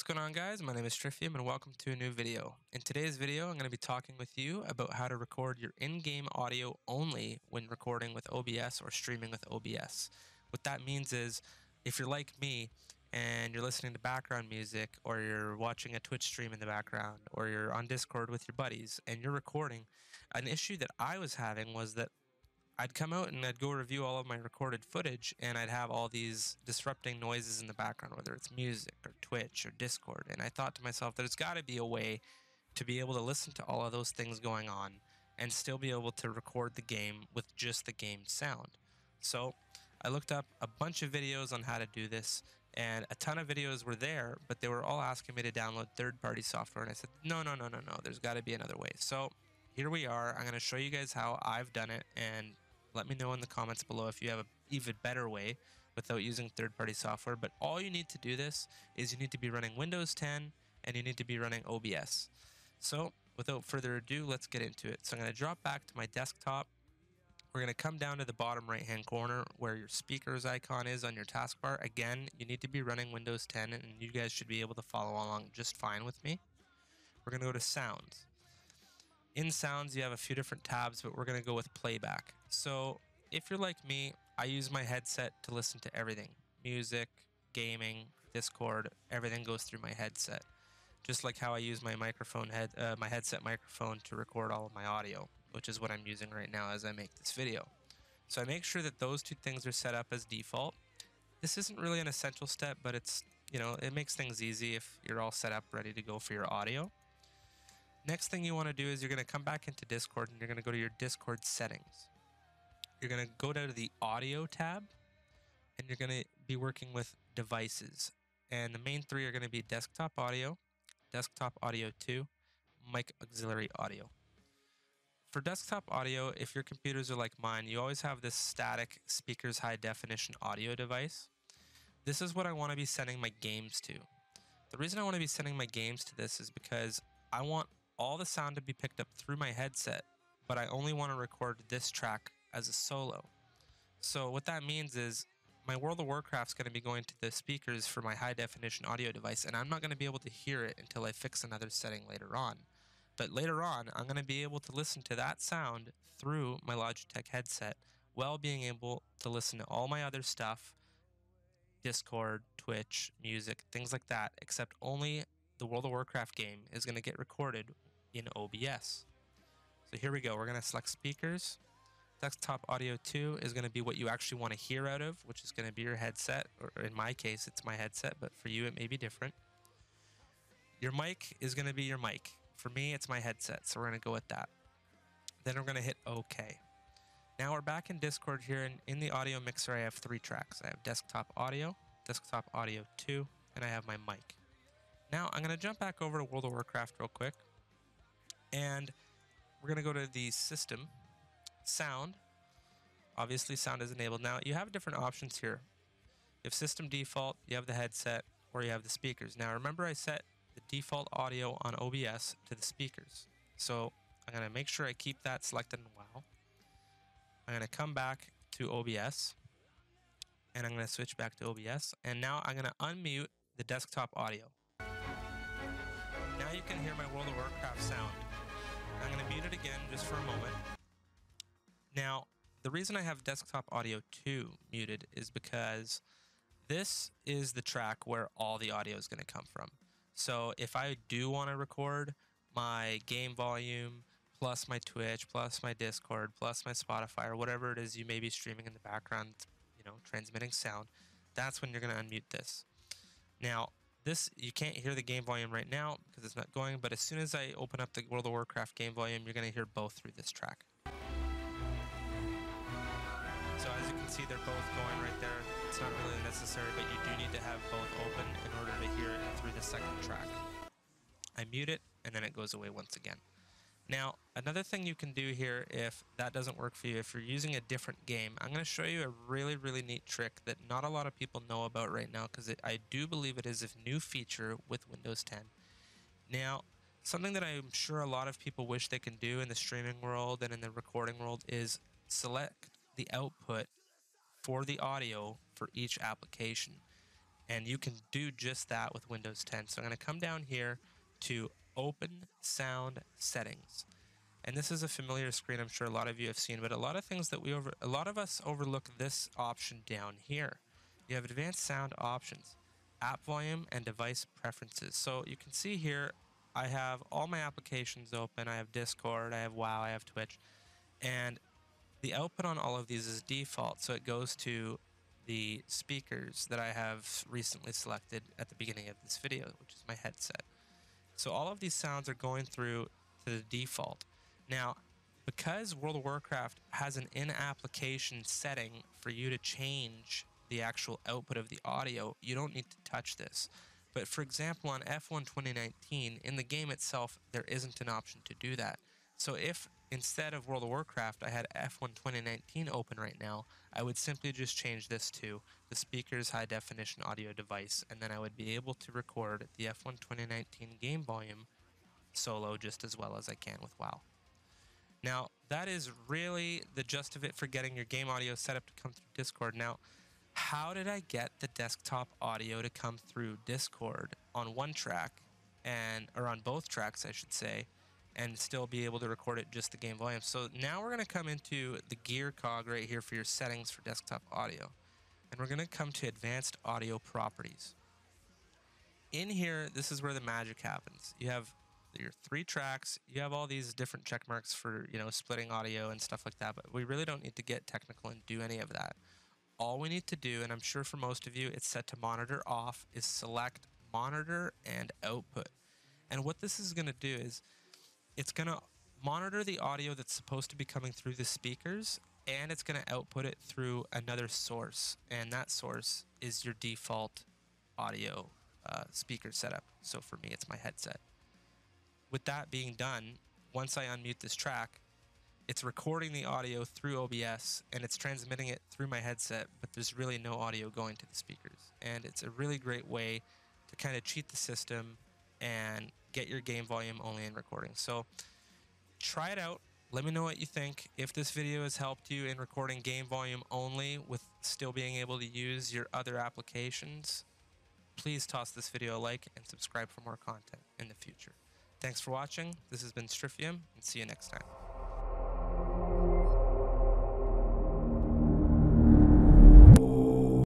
what's going on, guys? My name is Strifium and welcome to a new video. In today's video, I'm going to be talking with you about how to record your in-game audio only when recording with OBS or streaming with OBS. What that means is, if you're like me and you're listening to background music, or you're watching a Twitch stream in the background, or you're on Discord with your buddies and you're recording, an issue that I was having was that I'd come out and I'd go review all of my recorded footage and I'd have all these disrupting noises in the background, whether it's music or Twitch or Discord. And I thought to myself that it's got to be a way to be able to listen to all of those things going on and still be able to record the game with just the game sound. So I looked up a bunch of videos on how to do this, and a ton of videos were there, but they were all asking me to download third-party software. And I said, no, there's got to be another way. So here we are. I'm going to show you guys how I've done it, and let me know in the comments below if you have an even better way without using third-party software. But all you need to do this is you need to be running Windows 10 and you need to be running OBS. So without further ado, let's get into it. So I'm going to drop back to my desktop. We're going to come down to the bottom right-hand corner where your speakers icon is on your taskbar. Again, you need to be running Windows 10 and you guys should be able to follow along just fine with me. We're going to go to Sounds. In Sounds, you have a few different tabs, but we're going to go with Playback. So if you're like me, I use my headset to listen to everything. Music, gaming, Discord, everything goes through my headset. Just like how I use my microphone my headset microphone to record all of my audio, which is what I'm using right now as I make this video. So I make sure that those two things are set up as default. This isn't really an essential step, but it's, you know, it makes things easy if you're all set up ready to go for your audio. Next thing you want to do is you're going to come back into Discord and you're going to go to your Discord settings. You're going to go down to the audio tab and you're going to be working with devices. And the main three are going to be desktop audio, desktop audio 2, mic auxiliary audio. For desktop audio, if your computers are like mine, you always have this static speakers high definition audio device. This is what I want to be sending my games to. The reason I want to be sending my games to this is because I want all the sound to be picked up through my headset, but I only want to record this track as a solo. So what that means is my World of Warcraft is going to be going to the speakers for my high definition audio device, and I'm not going to be able to hear it until I fix another setting later on. But later on, I'm going to be able to listen to that sound through my Logitech headset while being able to listen to all my other stuff, Discord, Twitch, music, things like that, except only the World of Warcraft game is going to get recorded in OBS. So here we go. We're going to select speakers. Desktop audio 2 is going to be what you actually want to hear out of, which is going to be your headset, or in my case, it's my headset, but for you, it may be different. Your mic is going to be your mic. For me, it's my headset, so we're going to go with that. Then we're going to hit OK. Now we're back in Discord here, and in the audio mixer, I have three tracks. I have desktop audio 2, and I have my mic. Now I'm going to jump back over to World of Warcraft real quick, and we're going to go to the system, sound. Obviously sound is enabled. Now you have different options here. You have system default, you have the headset, or you have the speakers. Now remember, I set the default audio on OBS to the speakers. So I'm going to make sure I keep that selected and wow. I'm going to come back to OBS and I'm going to switch back to OBS. And now I'm going to unmute the desktop audio. Now you can hear my World of Warcraft sound. I'm going to mute it again just for a moment. Now, the reason I have desktop audio 2 muted is because this is the track where all the audio is going to come from. So if I do want to record my game volume, plus my Twitch, plus my Discord, plus my Spotify, or whatever it is you may be streaming in the background, you know, transmitting sound, that's when you're going to unmute this. Now, this, you can't hear the game volume right now because it's not going, but as soon as I open up the World of Warcraft game volume, you're going to hear both through this track. So as you can see, they're both going right there. It's not really necessary, but you do need to have both open in order to hear it through the second track. I mute it, and then it goes away once again. Now, another thing you can do here, if that doesn't work for you, if you're using a different game, I'm going to show you a really, really neat trick that not a lot of people know about right now, because I do believe it is a new feature with Windows 10. Now, something that I'm sure a lot of people wish they can do in the streaming world and in the recording world is select the output for the audio for each application. and you can do just that with Windows 10. So I'm going to come down here to Open Sound Settings. And this is a familiar screen I'm sure a lot of you have seen, but a lot of us overlook this option down here. You have advanced sound options, app volume, and device preferences. So you can see here, I have all my applications open. I have Discord, I have WoW, I have Twitch, and the output on all of these is default. So it goes to the speakers that I have recently selected at the beginning of this video, which is my headset. So all of these sounds are going through to the default. Now, because World of Warcraft has an in-application setting for you to change the actual output of the audio, you don't need to touch this. But for example, on F1 2019, in the game itself, there isn't an option to do that. So if instead of World of Warcraft, I had F1 2019 open right now, I would simply just change this to the speaker's high definition audio device, and then I would be able to record the F1 2019 game volume solo just as well as I can with WoW. Now, that is really the gist of it for getting your game audio set up to come through Discord. Now, how did I get the desktop audio to come through Discord on one track, or on both tracks, I should say, and still be able to record it just the game volume? So now we're going to come into the gear cog right here for your settings for desktop audio. And we're going to come to advanced audio properties. In here, this is where the magic happens. You have your three tracks, you have all these different check marks for, you know, splitting audio and stuff like that, but we really don't need to get technical and do any of that. All we need to do, and I'm sure for most of you it's set to monitor off, is select monitor and output. And what this is going to do is it's going to monitor the audio that's supposed to be coming through the speakers, and it's going to output it through another source, and that source is your default audio speaker setup. So for me, it's my headset. With that being done, once I unmute this track, it's recording the audio through OBS and it's transmitting it through my headset, but there's really no audio going to the speakers. And it's a really great way to kind of cheat the system and get your game volume only in recording. So try it out. Let me know what you think. If this video has helped you in recording game volume only with still being able to use your other applications, please toss this video a like and subscribe for more content in the future. Thanks for watching. This has been Strifium, and see you next time.